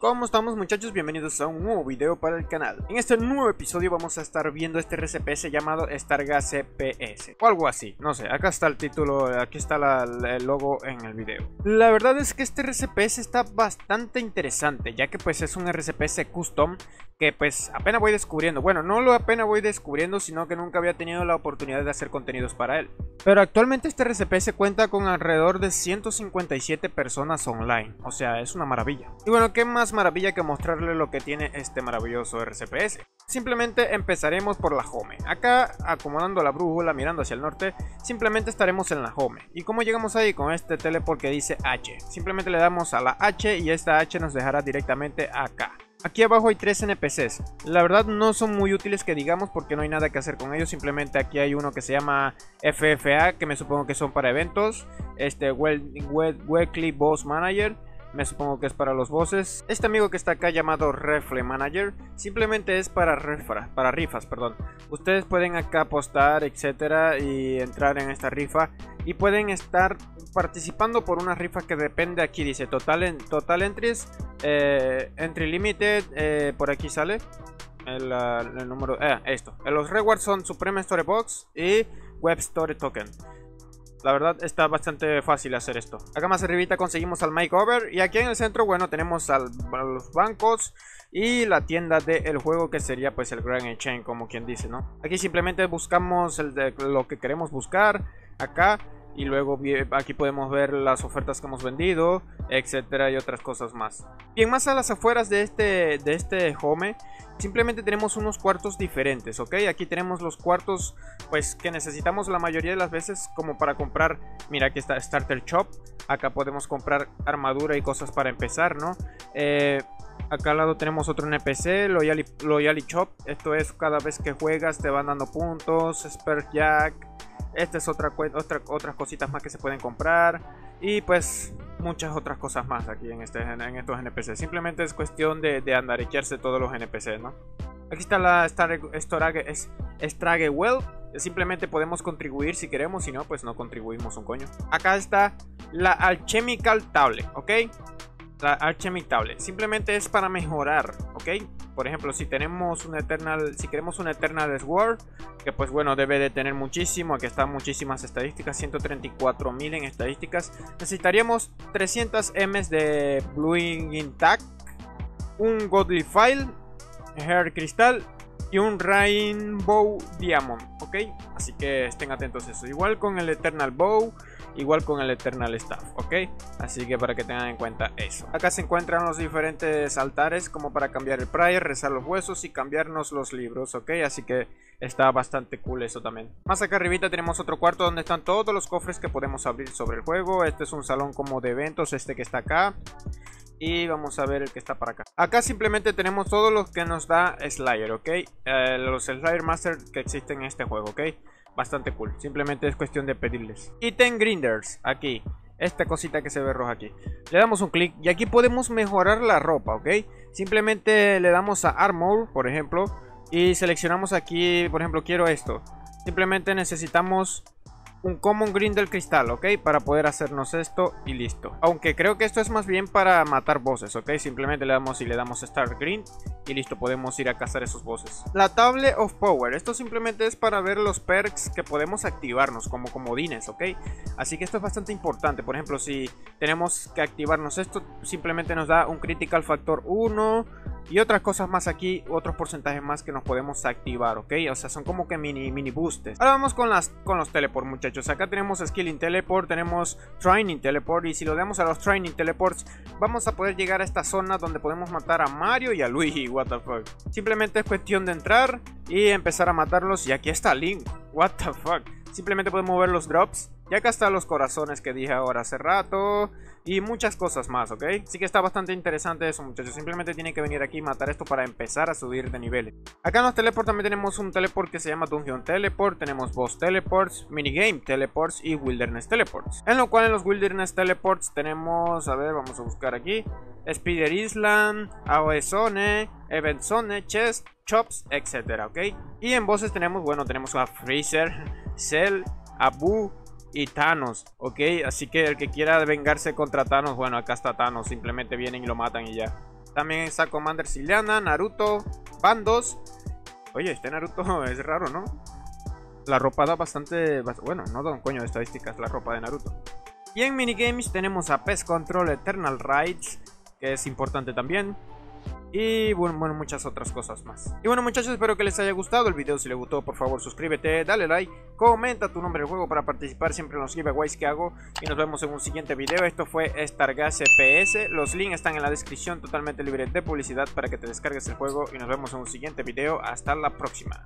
¿Cómo estamos, muchachos? Bienvenidos a un nuevo video para el canal. En este nuevo episodio vamos a estar viendo este RCPS llamado Stargaze PS o algo así, no sé, acá está el título, aquí está el logo en el video. La verdad es que este RCPS está bastante interesante, ya que pues es un RCPS custom que pues apenas voy descubriendo. Bueno, no lo apenas voy descubriendo, sino que nunca había tenido la oportunidad de hacer contenidos para él. Pero actualmente este RCPS cuenta con alrededor de 157 personas online, o sea, es una maravilla. Y bueno, ¿qué más maravilla que mostrarle lo que tiene este maravilloso RCPS? Simplemente empezaremos por la home. Acá, acomodando la brújula, mirando hacia el norte, simplemente estaremos en la home. ¿Y cómo llegamos ahí? Con este teleport que dice H. Simplemente le damos a la H y esta H nos dejará directamente acá. Aquí abajo hay 3 NPCs, la verdad no son muy útiles que digamos porque no hay nada que hacer con ellos. Simplemente aquí hay uno que se llama FFA, que me supongo que son para eventos. Weekly Boss Manager, me supongo que es para los bosses. Este amigo que está acá llamado Refle Manager, simplemente es para rifas, perdón. Ustedes pueden acá apostar, etcétera, y entrar en esta rifa. Y pueden estar participando por una rifa que depende, aquí dice total entries, entry limited, por aquí sale el número, esto. Los rewards son Supreme Story Box y Web Story Token. La verdad está bastante fácil hacer esto. Acá más arribita conseguimos al makeover y aquí en el centro, bueno, tenemos a los bancos y la tienda del juego, que sería pues el Grand Exchange, como quien dice, ¿no? Aquí simplemente buscamos lo que queremos buscar acá y luego aquí podemos ver las ofertas que hemos vendido, etcétera, y otras cosas más. Bien, más a las afueras de este home simplemente tenemos unos cuartos diferentes, ¿ok? Aquí tenemos los cuartos pues que necesitamos la mayoría de las veces como para comprar. Mira, aquí está Starter Shop, acá podemos comprar armadura y cosas para empezar, ¿no? Acá al lado tenemos otro NPC, Loyalty Shop, esto es cada vez que juegas te van dando puntos, Spurge Jack. Esta es otras cositas más que se pueden comprar. Y pues muchas otras cosas más aquí en estos NPC. Simplemente es cuestión de andarequearse todos los NPC, ¿no? Aquí está la Stragewell. Simplemente podemos contribuir si queremos, si no, pues no contribuimos un coño. Acá está la alchemical table, ¿ok? La alchemical table simplemente es para mejorar, ¿ok? Por ejemplo, si queremos una eternal sword, que pues bueno, debe de tener muchísimo, aquí están muchísimas estadísticas, 134.000 en estadísticas. Necesitaríamos 300 M de Bluing Intact, un Godly File, Hair Crystal y un Rainbow Diamond, ¿ok? Así que estén atentos a eso. Igual con el Eternal Bow, igual con el Eternal Staff, ¿ok? Así que para que tengan en cuenta eso. Acá se encuentran los diferentes altares como para cambiar el prayer, rezar los huesos y cambiarnos los libros, ¿ok? Así que está bastante cool eso también. Más acá arribita tenemos otro cuarto donde están todos los cofres que podemos abrir sobre el juego. Este es un salón como de eventos, este que está acá. Y vamos a ver el que está para acá. Acá simplemente tenemos todos los que nos da Slayer, ¿ok? Los Slayer Masters que existen en este juego, ¿ok? Bastante cool, simplemente es cuestión de pedirles. Item Grinders, aquí, esta cosita que se ve roja aquí. Le damos un clic y aquí podemos mejorar la ropa, ¿ok? Simplemente le damos a Armor, por ejemplo, y seleccionamos aquí, por ejemplo, quiero esto. Simplemente necesitamos un Common Grindel Cristal, ¿ok? Para poder hacernos esto y listo. Aunque creo que esto es más bien para matar bosses, ¿ok? Simplemente le damos Start Grind y listo, podemos ir a cazar esos bosses. La Table of Power, esto simplemente es para ver los perks que podemos activarnos como comodines, ¿ok? Así que esto es bastante importante. Por ejemplo, si tenemos que activarnos esto, simplemente nos da un Critical Factor 1 y otras cosas más aquí, otros porcentajes más que nos podemos activar, ¿ok? O sea, son como que mini boostes. Ahora vamos con los teleport, muchachos. Acá tenemos Skilling Teleport, tenemos Training Teleport, y si lo damos a los Training Teleports vamos a poder llegar a esta zona donde podemos matar a Mario y a Luigi. What the fuck. Simplemente es cuestión de entrar y empezar a matarlos, y aquí está Link. What the fuck. Simplemente podemos ver los drops y acá están los corazones que dije ahora hace rato y muchas cosas más, ¿ok? Así que está bastante interesante eso, muchachos. Simplemente tienen que venir aquí y matar esto para empezar a subir de niveles. Acá en los teleport también tenemos un teleport que se llama Dungeon Teleport, tenemos Boss Teleports, Minigame Teleports y Wilderness Teleports. En lo cual en los Wilderness Teleports tenemos, a ver, vamos a buscar aquí, Spider Island, Aozone, Eventzone, Chest Chops, etcétera, ¿ok? Y en bosses tenemos, bueno, tenemos a Freezer, Cell, Abu y Thanos, ok, así que el que quiera vengarse contra Thanos, bueno, acá está Thanos, simplemente vienen y lo matan y ya. También está Commander Siliana, Naruto, Bandos. Oye, este Naruto es raro, ¿no? La ropa da bastante... Bueno, no da un coño de estadísticas la ropa de Naruto. Y en minigames tenemos a Pest Control, Eternal Rides, que es importante también. Y bueno, muchas otras cosas más. Y bueno, muchachos, espero que les haya gustado el video. Si les gustó, por favor, suscríbete, dale like, comenta tu nombre del juego para participar siempre en los giveaways que hago. Y nos vemos en un siguiente video. Esto fue Stargaze PS. Los links están en la descripción, totalmente libre de publicidad, para que te descargues el juego. Y nos vemos en un siguiente video. Hasta la próxima.